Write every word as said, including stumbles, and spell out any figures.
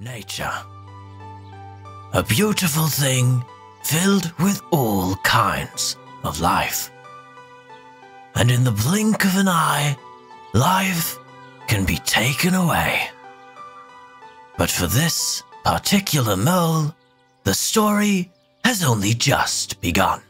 Nature. A beautiful thing filled with all kinds of life. And in the blink of an eye, life can be taken away. But for this particular mole, the story has only just begun.